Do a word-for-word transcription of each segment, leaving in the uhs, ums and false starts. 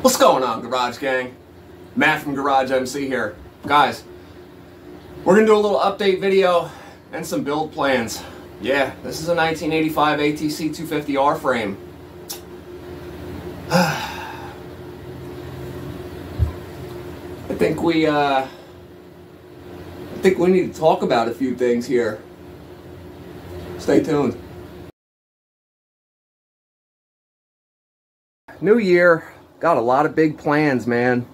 What's going on, Garage Gang? Matt from Garage M C here. Guys, we're going to do a little update video and some build plans. Yeah, this is a nineteen eighty-five A T C two fifty R frame. I think we, uh, I think we need to talk about a few things here. Stay tuned. New year, got a lot of big plans, man.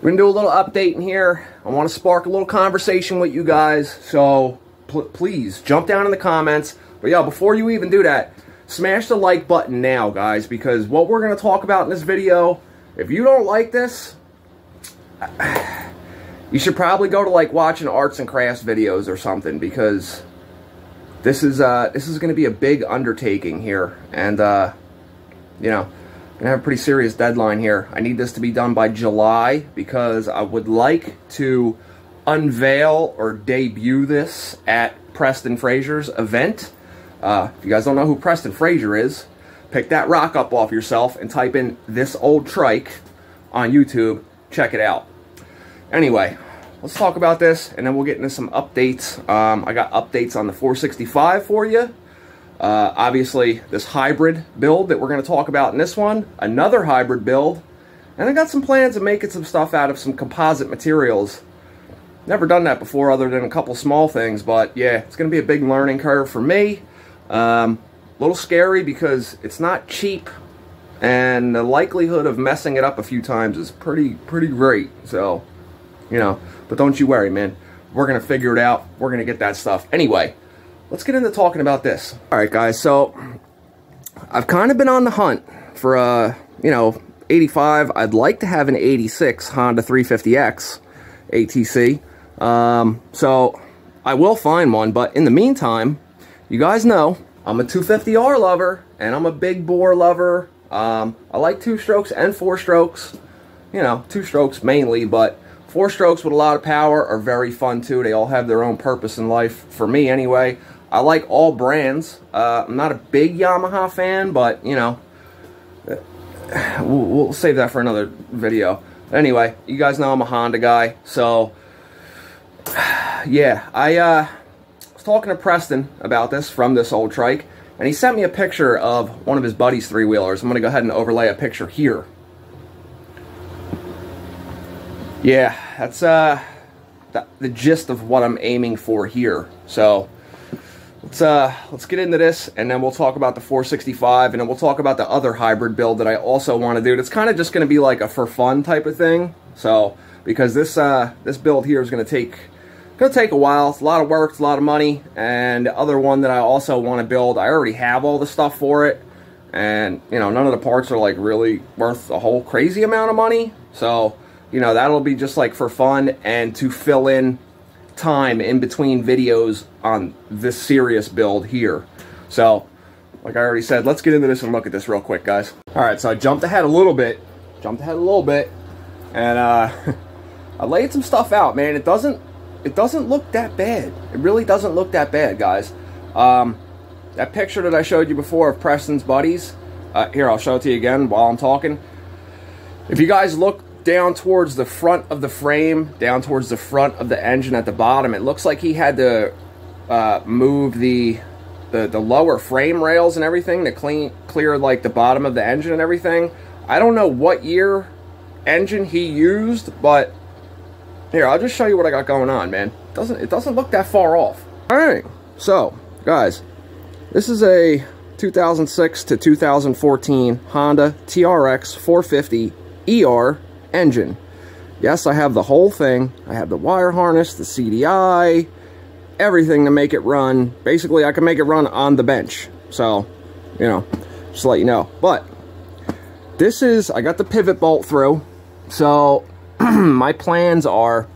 We're gonna do a little update in here. I want to spark a little conversation with you guys, so pl please jump down in the comments. But yeah, before you even do that, smash the like button now, guys, because what we're gonna talk about in this video, if you don't like this, you should probably go to like watching arts and crafts videos or something, because this is uh this is gonna be a big undertaking here, and uh you know, I'm gonna have a pretty serious deadline here. I need this to be done by July because I would like to unveil or debut this at Preston Frazier's event. Uh, if you guys don't know who Preston Frazier is, pick that rock up off yourself and type in This Old Trike on YouTube. Check it out. Anyway, let's talk about this and then we'll get into some updates. Um, I got updates on the four sixty-five for you. Uh, obviously, this hybrid build that we're going to talk about in this one, another hybrid build, and I got some plans of making some stuff out of some composite materials. Never done that before other than a couple small things, but yeah, it's going to be a big learning curve for me. Um, a little scary because it's not cheap, and the likelihood of messing it up a few times is pretty, pretty great. So, you know, but don't you worry, man. We're going to figure it out. We're going to get that stuff. Anyway, let's get into talking about this. All right, guys, so I've kind of been on the hunt for a, you know, eighty-five. I'd like to have an eighty-six Honda three fifty X A T C. Um, so I will find one, but in the meantime, you guys know I'm a two fifty R lover, and I'm a big bore lover. Um, I like two strokes and four strokes. You know, two strokes mainly, but four strokes with a lot of power are very fun, too. They all have their own purpose in life, for me anyway. I like all brands. Uh, I'm not a big Yamaha fan, but, you know, we'll, we'll save that for another video. Anyway, you guys know I'm a Honda guy, so, yeah. I uh, was talking to Preston about this from This Old Trike, and he sent me a picture of one of his buddy's three-wheelers. I'm going to go ahead and overlay a picture here. Yeah, that's uh, the, the gist of what I'm aiming for here. So... Let's, uh, let's get into this, and then we'll talk about the four sixty-five, and then we'll talk about the other hybrid build that I also want to do. It's kind of just going to be like a for fun type of thing. So, because this uh, this build here is going to take going to take a while. It's a lot of work, it's a lot of money, and the other one that I also want to build, I already have all the stuff for it, and you know, none of the parts are like really worth a whole crazy amount of money. So, you know, that'll be just like for fun and to fill in time in between videos on this serious build here. So, like I already said, let's get into this and look at this real quick, guys. All right, so I jumped ahead a little bit, jumped ahead a little bit, and uh, I laid some stuff out, man. It doesn't, it doesn't look that bad. It really doesn't look that bad, guys. Um, that picture that I showed you before of Preston's buddies, uh, here, I'll show it to you again while I'm talking. If you guys look down towards the front of the frame, down towards the front of the engine at the bottom, it looks like he had to uh, move the, the the lower frame rails and everything to clean clear like the bottom of the engine and everything. I don't know what year engine he used, but here, I'll just show you what I got going on, man. It doesn't it doesn't look that far off. All right, so guys, this is a two thousand six to two thousand fourteen Honda T R X four fifty E R engine. Yes, I have the whole thing. I have the wire harness, the C D I, everything to make it run. Basically, I can make it run on the bench. So, you know, just to let you know. But this is, I got the pivot bolt through. So my plans are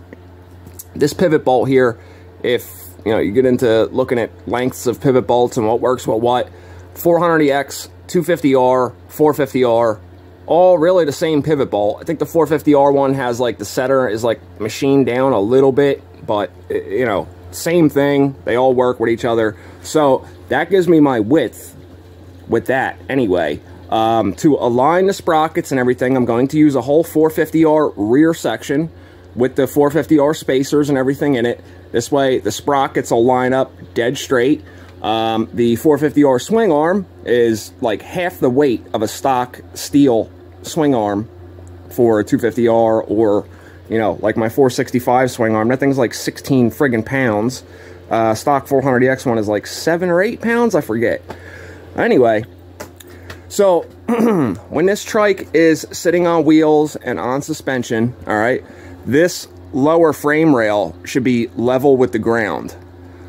this pivot bolt here. If, you know, you get into looking at lengths of pivot bolts and what works with what, four hundred E X, two fifty R, four fifty R, all really the same pivot bolt. I think the four fifty R one has like the setter is like machined down a little bit, but you know, same thing. They all work with each other. So that gives me my width with that anyway. Um, to align the sprockets and everything, I'm going to use a whole four fifty R rear section with the four fifty R spacers and everything in it. This way, the sprockets will line up dead straight. Um, the four fifty R swing arm is like half the weight of a stock steel swing arm for a two fifty R, or, you know, like my four sixty-five swing arm. That thing's like sixteen friggin' pounds. Uh, stock four hundred E X one is like seven or eight pounds, I forget. Anyway. So, when this trike is sitting on wheels and on suspension, all right, this lower frame rail should be level with the ground.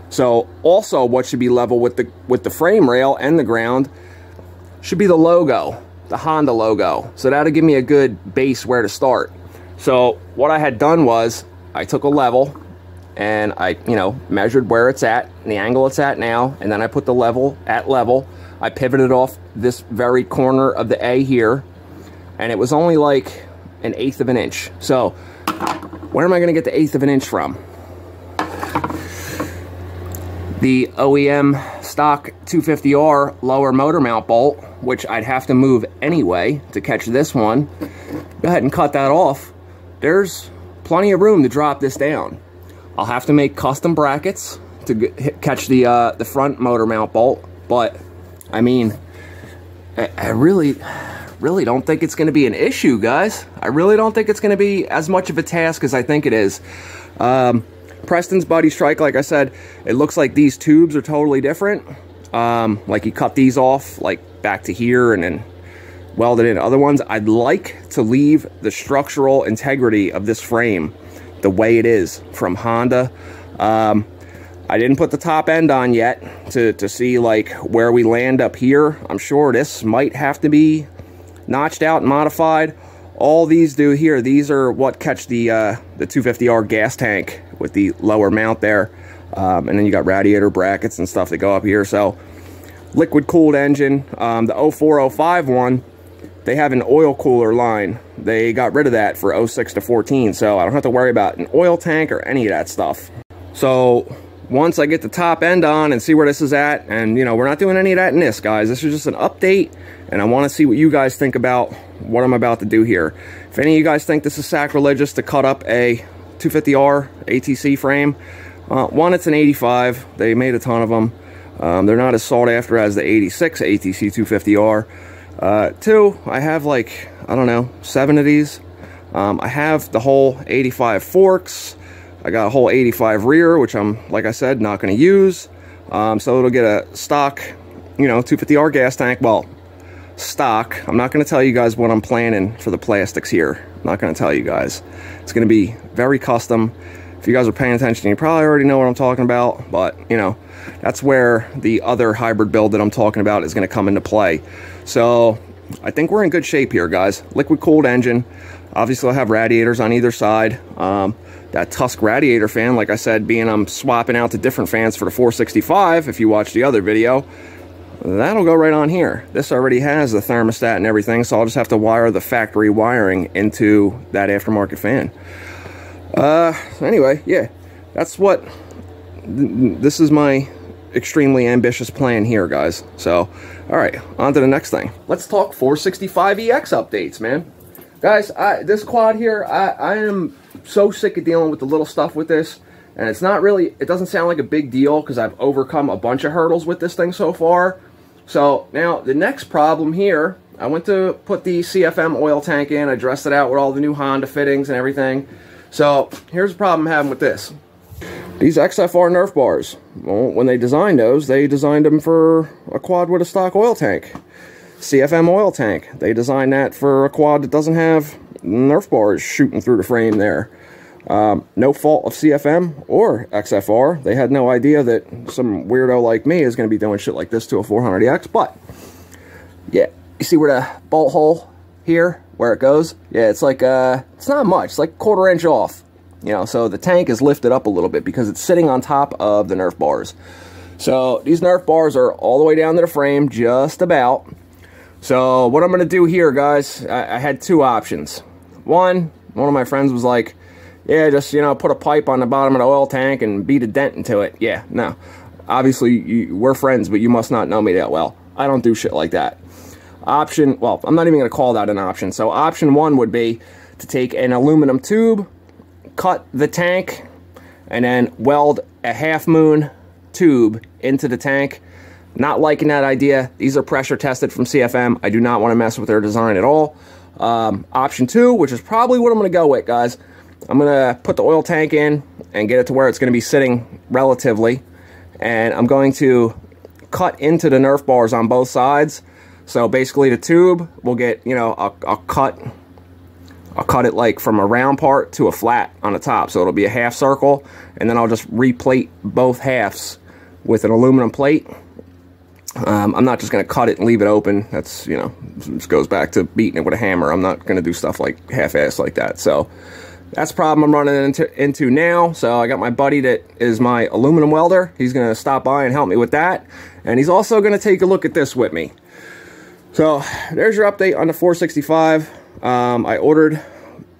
So, also what should be level with the, with the frame rail and the ground should be the logo, the Honda logo. So, that'll give me a good base where to start. So, what I had done was, I took a level, and I, you know, measured where it's at, and the angle it's at now, and then I put the level at level. I pivoted off this very corner of the A here, and it was only like an eighth of an inch. So, where am I going to get the eighth of an inch from? The O E M stock two fifty R lower motor mount bolt, which I'd have to move anyway to catch this one. Go ahead and cut that off. There's plenty of room to drop this down. I'll have to make custom brackets to get, catch the, uh, the front motor mount bolt, but I mean, I really, really don't think it's going to be an issue, guys. I really don't think it's going to be as much of a task as I think it is. Um, Preston's buddy strike, like I said, it looks like these tubes are totally different. Um, like he cut these off, like back to here, and then welded in other ones. I'd like to leave the structural integrity of this frame the way it is from Honda. Um... I didn't put the top end on yet to, to see like where we land up here. I'm sure this might have to be notched out and modified. All these do here, these are what catch the uh, the two fifty R gas tank with the lower mount there. Um, and then you got radiator brackets and stuff that go up here. So liquid cooled engine, um, the oh four oh five one, they have an oil cooler line. They got rid of that for oh six to fourteen. So I don't have to worry about an oil tank or any of that stuff. So once I get the top end on and see where this is at, and, you know, we're not doing any of that in this, guys. This is just an update, and I want to see what you guys think about what I'm about to do here. If any of you guys think this is sacrilegious to cut up a two fifty R A T C frame, uh, one, it's an eighty-five. They made a ton of them. Um, they're not as sought after as the eighty-six A T C two fifty R. Uh, two, I have, like, I don't know, seven of these. Um, I have the whole eighty-five forks. I got a whole eighty-five rear, which I'm, like I said, not going to use. Um, so it'll get a stock, you know, two fifty R gas tank. Well, stock. I'm not going to tell you guys what I'm planning for the plastics here. I'm not going to tell you guys. It's going to be very custom. If you guys are paying attention, you probably already know what I'm talking about. But, you know, that's where the other hybrid build that I'm talking about is going to come into play. So I think we're in good shape here, guys. Liquid-cooled engine. Obviously, I'll have radiators on either side. Um, that Tusk radiator fan, like I said, being I'm swapping out the different fans for the four sixty-five, if you watch the other video, that'll go right on here. This already has the thermostat and everything, so I'll just have to wire the factory wiring into that aftermarket fan. Uh, anyway, yeah, that's what, th this is my extremely ambitious plan here, guys. So, all right, on to the next thing. Let's talk four sixty-five E X updates, man. Guys, I, this quad here, I, I am so sick of dealing with the little stuff with this. And it's not really, it doesn't sound like a big deal because I've overcome a bunch of hurdles with this thing so far. So now the next problem here, I went to put the C F M oil tank in. I dressed it out with all the new Honda fittings and everything. So here's the problem I'm having with this. These X F R Nerf bars, well, when they designed those, they designed them for a quad with a stock oil tank. C F M oil tank, they designed that for a quad that doesn't have Nerf bars shooting through the frame there. Um, no fault of C F M or X F R. They had no idea that some weirdo like me is going to be doing shit like this to a four hundred E X, but yeah, you see where the bolt hole here, where it goes? Yeah, it's like, uh, it's not much, it's like quarter inch off, you know, so the tank is lifted up a little bit because it's sitting on top of the Nerf bars. So these Nerf bars are all the way down to the frame, just about. So what I'm going to do here, guys, I, I had two options. One, one of my friends was like, yeah, just, you know, put a pipe on the bottom of the oil tank and beat a dent into it. Yeah, no. Obviously, you, we're friends, but you must not know me that well. I don't do shit like that. Option, well, I'm not even going to call that an option. So option one would be to take an aluminum tube, cut the tank, and then weld a half moon tube into the tank. Not liking that idea. These are pressure tested from C F M. I do not want to mess with their design at all. Um, option two, which is probably what I'm going to go with, guys. I'm going to put the oil tank in and get it to where it's going to be sitting relatively. And I'm going to cut into the Nerf bars on both sides. So basically the tube will get, you know, I'll, I'll cut, I'll cut it like from a round part to a flat on the top. So it'll be a half circle, and then I'll just replate both halves with an aluminum plate. Um, I'm not just going to cut it and leave it open. That's, you know, just goes back to beating it with a hammer. I'm not going to do stuff like half-ass like that. So that's the problem I'm running into, into now. So I got my buddy that is my aluminum welder. He's going to stop by and help me with that. And he's also going to take a look at this with me. So there's your update on the four sixty-five. Um, I ordered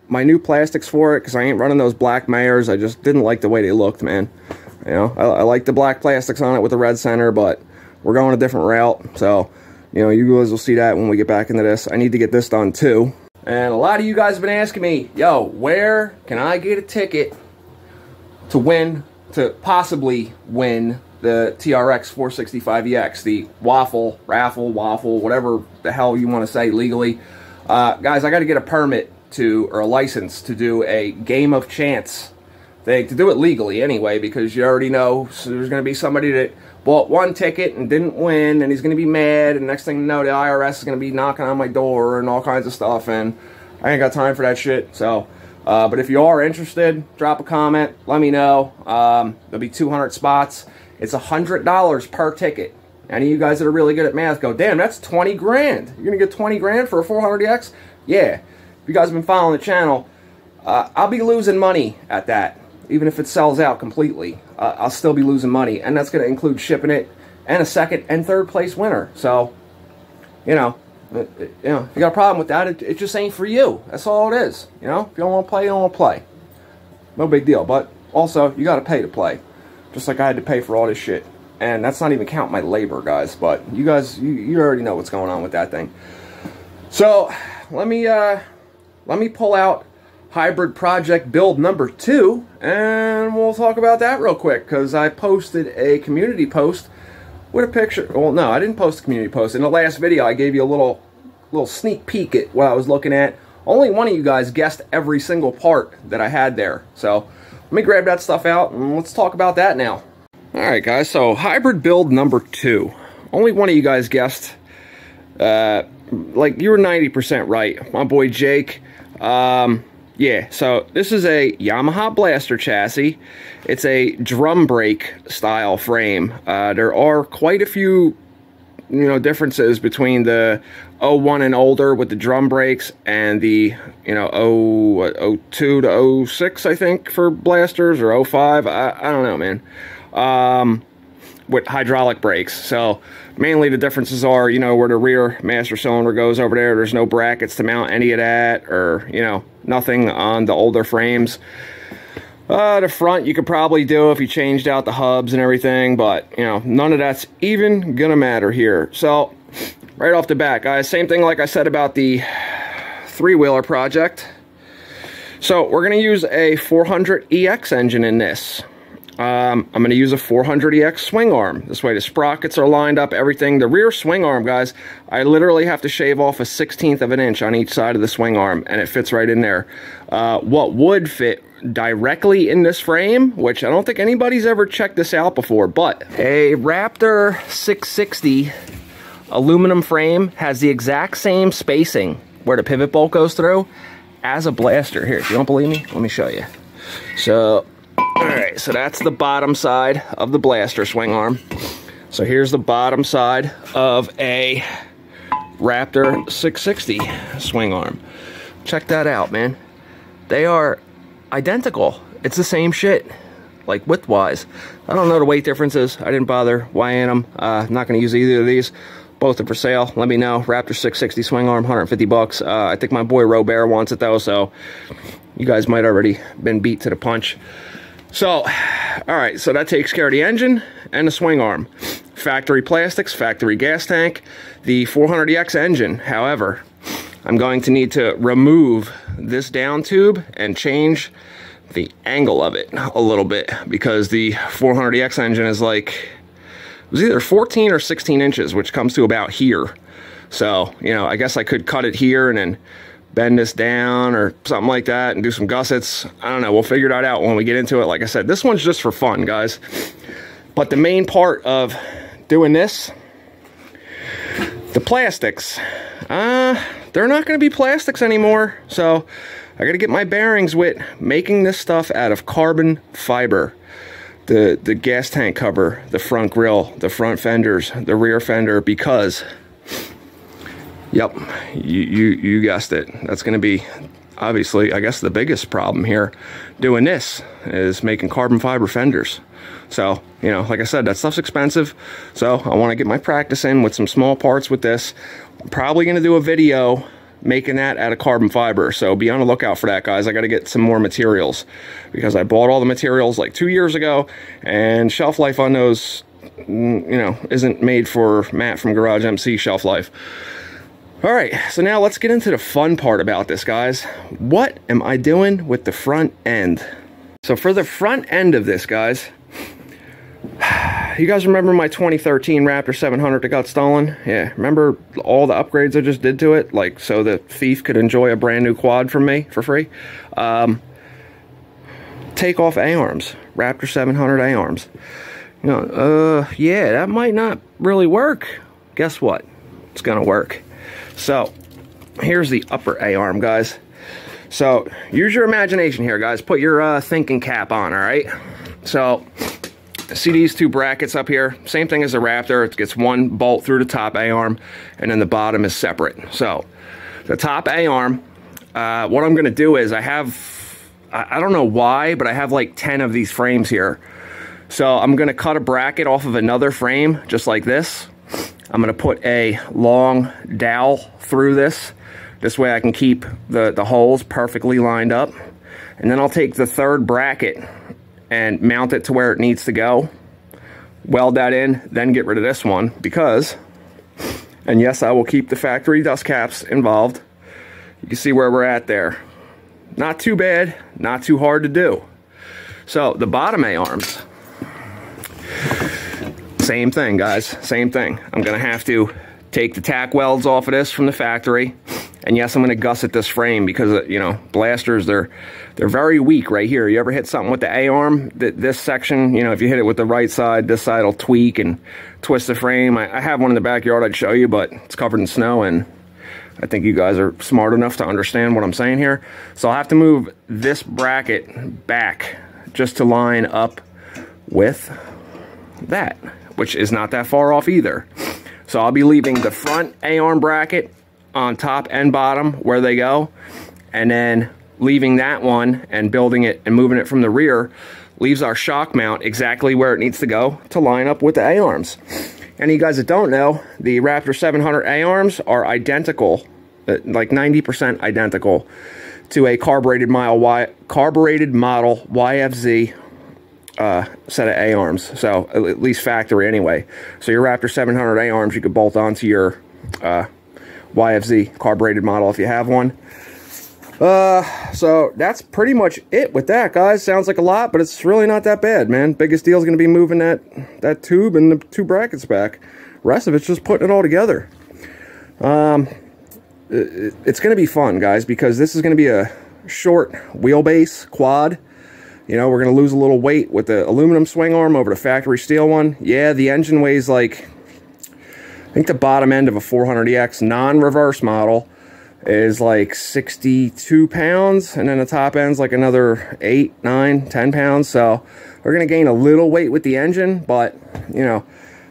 my new plastics for it because I ain't running those black Mayers. I just didn't like the way they looked, man. You know, I, I like the black plastics on it with the red center, but we're going a different route. So, you know, you guys will see that when we get back into this. I need to get this done too. And a lot of you guys have been asking me, yo, where can I get a ticket to win, to possibly win the T R X four sixty-five E X, the waffle, raffle, waffle, whatever the hell you want to say legally. Uh, guys, I got to get a permit to, or a license to do a game of chance thing, to do it legally anyway, because you already know so there's going to be somebody that bought one ticket and didn't win, and he's going to be mad, and next thing you know, the I R S is going to be knocking on my door and all kinds of stuff, and I ain't got time for that shit, so... Uh, but if you are interested, drop a comment, let me know. Um, there'll be two hundred spots. It's one hundred dollars per ticket. Any of you guys that are really good at math go, damn, that's twenty grand. You're going to get twenty grand for a four hundred E X? Yeah. If you guys have been following the channel, uh, I'll be losing money at that. Even if it sells out completely, uh, I'll still be losing money. And that's going to include shipping it and a second and third place winner. So, you know. It, it, you know, if you got a problem with that, it, it just ain't for you. That's all it is. You know, if you don't want to play, you don't want to play. No big deal. But also, you got to pay to play. Just like I had to pay for all this shit. And that's not even count my labor, guys. But you guys, you, you already know what's going on with that thing. So, let me, uh, let me pull out Hybrid Project Build number two. And we'll talk about that real quick. Because I posted a community post with a picture. Well, no, I didn't post a community post. In the last video, I gave you a little little sneak peek at what I was looking at. Only one of you guys guessed every single part that I had there. So let me grab that stuff out, and let's talk about that now. All right, guys, so hybrid build number two. Only one of you guys guessed. Uh, like, you were ninety percent right. My boy Jake. Um, yeah, so this is a Yamaha Blaster chassis. It's a drum brake style frame. Uh, there are quite a few, you know, differences between the oh one and older with the drum brakes and the, you know, oh two to oh six, I think, for blasters, or oh five. I, I don't know, man. Um, with hydraulic brakes. So mainly the differences are, you know, where the rear master cylinder goes over there. There's no brackets to mount any of that, or, you know, nothing on the older frames. Uh, the front you could probably do if you changed out the hubs and everything, but, you know, none of that's even gonna matter here. So, right off the bat, guys, same thing like I said about the three-wheeler project. So, we're gonna use a four hundred E X engine in this. Um, I'm gonna use a four hundred E X swing arm. This way the sprockets are lined up, everything. The rear swing arm, guys, I literally have to shave off a sixteenth of an inch on each side of the swing arm, and it fits right in there. Uh, what would fit directly in this frame, which I don't think anybody's ever checked this out before, but a Raptor six sixty aluminum frame has the exact same spacing where the pivot bolt goes through as a blaster. Here, if you don't believe me, let me show you. So, all right, so that's the bottom side of the blaster swing arm. So here's the bottom side of a Raptor six sixty swing arm. Check that out, man. They are identical. It's the same shit, like width wise. I don't know the weight differences. I didn't bother weighing them. Uh, not going to use either of these. Both are for sale. Let me know. Raptor six sixty swing arm, one hundred fifty bucks. Uh, I think my boy Robert wants it though, so you guys might already been beat to the punch. So, all right. So that takes care of the engine and the swing arm. factory plastics, factory gas tank, the four hundred E X engine. However, I'm going to need to remove this down tube and change the angle of it a little bit, because the four hundred E X engine is like, it was either fourteen or sixteen inches, which comes to about here. So, you know, I guess I could cut it here and then bend this down or something like that and do some gussets. I don't know. We'll figure that out when we get into it. Like I said, this one's just for fun, guys. But the main part of doing this, the plastics, uh, they're not going to be plastics anymore. So I got to get my bearings with making this stuff out of carbon fiber. The, the gas tank cover, the front grille, the front fenders, the rear fender, because... Yep, you, you, you guessed it. That's going to be, obviously, I guess the biggest problem here doing this is making carbon fiber fenders. So, you know, like I said, that stuff's expensive. So I want to get my practice in with some small parts with this. I'm probably going to do a video making that out of carbon fiber. So be on the lookout for that, guys. I got to get some more materials because I bought all the materials like two years ago, and shelf life on those, you know, isn't made for Matt from Garage M C shelf life. All right, so now let's get into the fun part about this, guys. What am I doing with the front end? So for the front end of this, guys, you guys remember my twenty thirteen Raptor seven hundred that got stolen? Yeah, remember all the upgrades I just did to it? Like, so the thief could enjoy a brand new quad from me for free? Um, take off A-arms, Raptor seven hundred A-arms. You know, uh, yeah, that might not really work. Guess what? It's gonna work. So, here's the upper A-arm, guys. So, use your imagination here, guys. Put your uh, thinking cap on, all right? So, see these two brackets up here? Same thing as the Raptor. It gets one bolt through the top A-arm, and then the bottom is separate. So, the top A-arm, uh, what I'm going to do is I have, I, I don't know why, but I have like ten of these frames here. So, I'm going to cut a bracket off of another frame, just like this. I'm going to put a long dowel through this. This way I can keep the, the holes perfectly lined up. And then I'll take the third bracket and mount it to where it needs to go. Weld that in, then get rid of this one because, and yes, I will keep the factory dust caps involved. You can see where we're at there. Not too bad, not too hard to do. So the bottom A-arms. Same thing, guys, same thing. I'm gonna have to take the tack welds off of this from the factory, and yes, I'm gonna gusset this frame because, you know, blasters, they're they're very weak right here. You ever hit something with the A-arm, th this section, you know, if you hit it with the right side, this side will tweak and twist the frame. I, I have one in the backyard I'd show you, but it's covered in snow, and I think you guys are smart enough to understand what I'm saying here. So I'll have to move this bracket back just to line up with that, which is not that far off either. So I'll be leaving the front A-arm bracket on top and bottom where they go, and then leaving that one and building it and moving it from the rear leaves our shock mount exactly where it needs to go to line up with the A-arms. And you guys that don't know, the Raptor seven hundred A-arms are identical, like ninety percent identical to a carbureted, mile y, carbureted model Y F Z Uh, set of A-arms, so at least factory anyway. So your Raptor seven hundred A-arms you could bolt onto your uh, Y F Z carbureted model if you have one. Uh, so that's pretty much it with that, guys. Sounds like a lot, but it's really not that bad, man. Biggest deal is going to be moving that that tube and the two brackets back. Rest of it's just putting it all together. Um, it, it's going to be fun, guys, because this is going to be a short wheelbase quad. You know, we're going to lose a little weight with the aluminum swing arm over the factory steel one. Yeah, the engine weighs like, I think the bottom end of a four hundred E X non-reverse model is like sixty-two pounds. And then the top end's like another eight, nine, ten pounds. So we're going to gain a little weight with the engine. But, you know,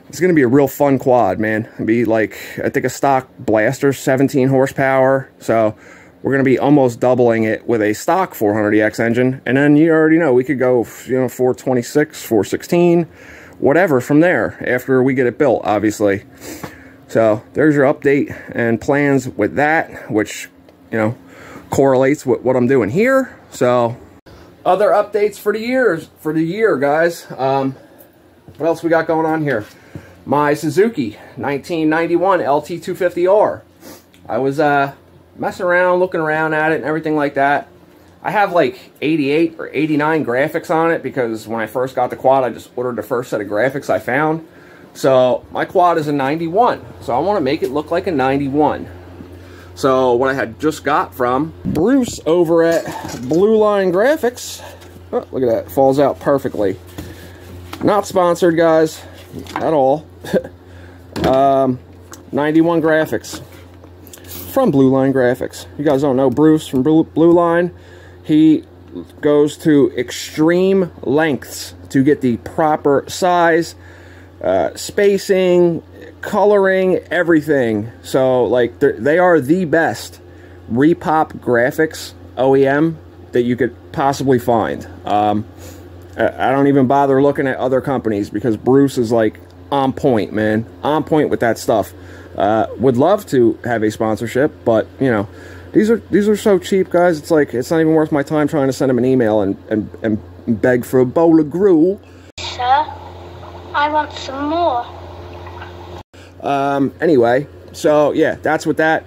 it's going to be a real fun quad, man. It'll be like, I think a stock Blaster, seventeen horsepower. So... we're going to be almost doubling it with a stock four hundred E X engine. And then you already know, we could go, you know, four twenty-six, four sixteen, whatever from there after we get it built, obviously. So there's your update and plans with that, which, you know, correlates with what I'm doing here. So other updates for the years, for the year, guys. Um, what else we got going on here? my Suzuki nineteen ninety-one L T two fifty R. I was uh, messing around, looking around at it and everything like that. I have like eighty-eight or eighty-nine graphics on it because when I first got the quad, I just ordered the first set of graphics I found. So my quad is a ninety-one, so I want to make it look like a ninety-one. So what I had just got from Bruce over at Blue Line Graphics. Oh, look at that, it falls out perfectly. Not sponsored, guys, at all. um, ninety-one graphics from Blue Line Graphics. You guys don't know Bruce from Blue Line. He goes to extreme lengths to get the proper size, uh, spacing, coloring, everything. So like they are the best repop graphics O E M that you could possibly find. Um, I don't even bother looking at other companies because Bruce is like on point, man. On point with that stuff. Uh, would love to have a sponsorship, but you know, these are these are so cheap, guys. It's like it's not even worth my time trying to send them an email and and, and beg for a bowl of gruel. Sir, I want some more. Um. Anyway, so yeah, that's with that.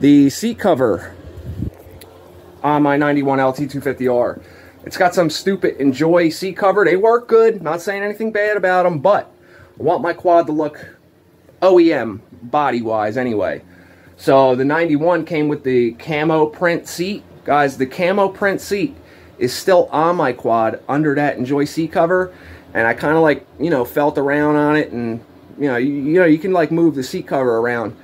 The seat cover on my ninety-one L T two fifty R. It's got some stupid Enjoy seat cover. They work good. Not saying anything bad about them, but I want my quad to look O E M body-wise anyway. So the ninety-one came with the camo print seat. Guys, the camo print seat is still on my quad under that Enjoy seat cover. And I kind of like, you know, felt around on it and, you know, you, you know, you can like move the seat cover around.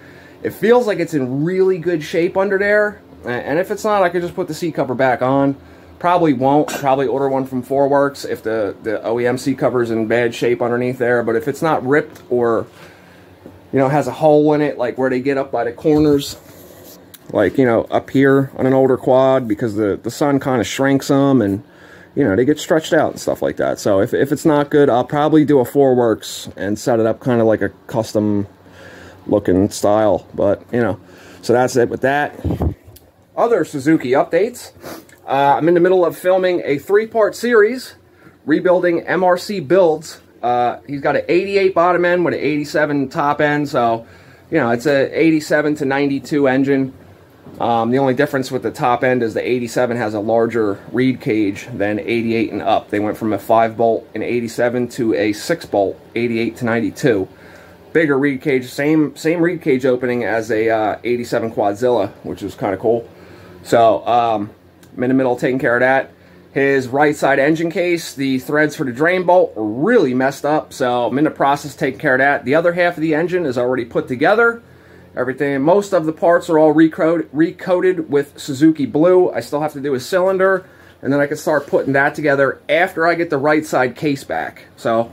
It feels like it's in really good shape under there. And if it's not, I could just put the seat cover back on. Probably won't. Probably order one from Four Works if the, the O E M seat cover's in bad shape underneath there. But if it's not ripped or, you know, has a hole in it, like where they get up by the corners, like, you know, up here on an older quad because the, the sun kind of shrinks them and, you know, they get stretched out and stuff like that. So if, if it's not good, I'll probably do a Four Works and set it up kind of like a custom looking style. But, you know, so that's it with that. Other Suzuki updates. Uh, I'm in the middle of filming a three-part series, rebuilding M R C Builds. Uh, he's got an eighty-eight bottom end with an eighty-seven top end, so, you know, it's an eighty-seven to ninety-two engine. Um, the only difference with the top end is the eighty-seven has a larger reed cage than eighty-eight and up. They went from a five bolt in eighty-seven to a six bolt, eighty-eight to ninety-two. Bigger reed cage, same same reed cage opening as a uh, eighty-seven Quadzilla, which is kind of cool. So, um, I'm in the middle of taking care of that. His right side engine case, the threads for the drain bolt are really messed up, so I'm in the process of taking care of that. The other half of the engine is already put together. Everything, most of the parts are all recode, recoated with Suzuki Blue. I still have to do a cylinder, and then I can start putting that together after I get the right side case back. So,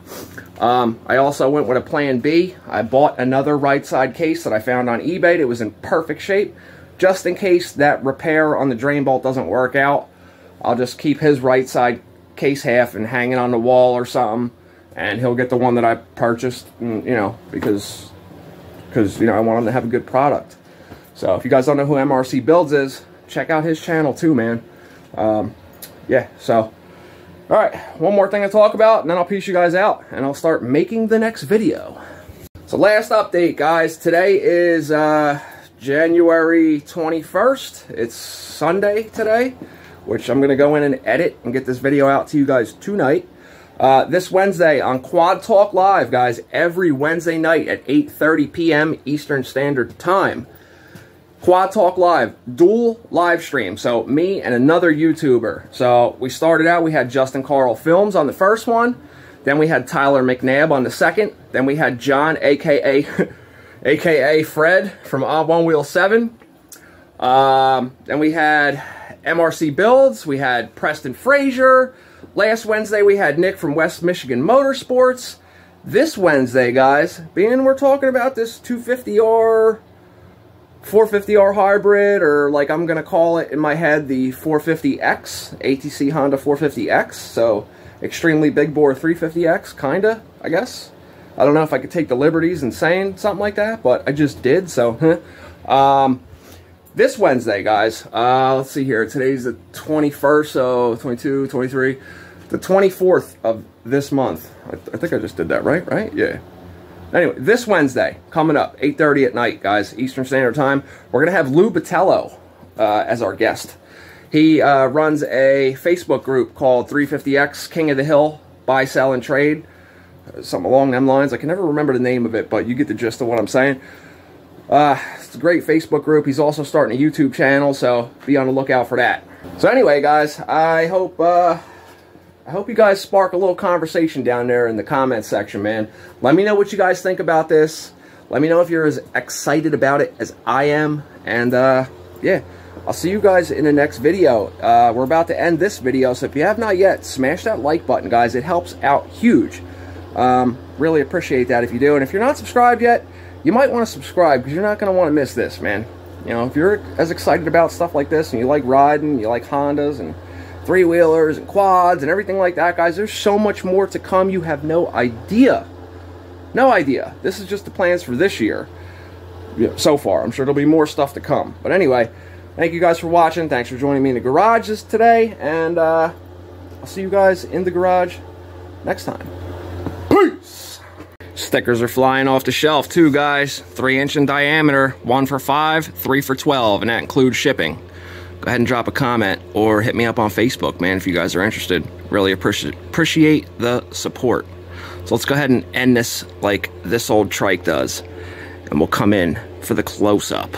um, I also went with a plan B. I bought another right side case that I found on eBay that was in perfect shape. Just in case that repair on the drain bolt doesn't work out, I'll just keep his right side case half and hang it on the wall or something, and he'll get the one that I purchased, and, you know, because, because you know, I want him to have a good product. So if you guys don't know who M R C Builds is, check out his channel too, man. Um, yeah, so, all right, one more thing to talk about, and then I'll piece you guys out, and I'll start making the next video. So last update, guys. Today is... Uh, January twenty-first. It's Sunday today, which I'm going to go in and edit and get this video out to you guys tonight. Uh, this Wednesday on Quad Talk Live, guys, every Wednesday night at eight thirty p m Eastern Standard Time. Quad Talk Live, dual live stream. So me and another YouTuber. So we started out, we had Justin Carl Films on the first one. Then we had Tyler McNabb on the second. Then we had John, a k a A K A Fred from On One Wheel seven. Um, then we had M R C Builds. We had Preston Frazier. Last Wednesday, we had Nick from West Michigan Motorsports. This Wednesday, guys, being we're talking about this two fifty R, four fifty R hybrid, or like I'm going to call it in my head, the four fifty X, A T C Honda four fifty X. So extremely big bore three fifty X, kind of, I guess. I don't know if I could take the liberties in saying something like that, but I just did, so. um, this Wednesday, guys, uh, let's see here. Today's the twenty-first, so twenty-two, twenty-three. The twenty-fourth of this month. I, th I think I just did that right, right? Yeah. Anyway, this Wednesday, coming up, eight thirty at night, guys, Eastern Standard Time, we're going to have Lou Battello uh, as our guest. He uh, runs a Facebook group called three fifty X King of the Hill, Buy, Sell, and Trade. Something along them lines. I can never remember the name of it, but you get the gist of what I'm saying. Uh, it's a great Facebook group. He's also starting a YouTube channel, so be on the lookout for that. So anyway, guys, I hope uh, I hope you guys spark a little conversation down there in the comments section, man. Let me know what you guys think about this. Let me know if you're as excited about it as I am. And, uh, yeah, I'll see you guys in the next video. Uh, we're about to end this video, so if you have not yet, smash that like button, guys. It helps out huge. Um, really appreciate that if you do. And if you're not subscribed yet, you might want to subscribe because you're not going to want to miss this, man. You know, if you're as excited about stuff like this and you like riding, you like Hondas and three-wheelers and quads and everything like that, guys, there's so much more to come. You have no idea. No idea. This is just the plans for this year. Yeah, so far. I'm sure there'll be more stuff to come. But anyway, thank you guys for watching. Thanks for joining me in the garages today. And uh, I'll see you guys in the garage next time. Peace. Stickers are flying off the shelf too, guys. Three inch in diameter, one for five, three for twelve, and that includes shipping. Go ahead and drop a comment or hit me up on Facebook, man, if you guys are interested. Really appreciate appreciate the support. So let's go ahead and end this like this old trike does, and we'll come in for the close-up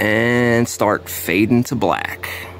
and start fading to black.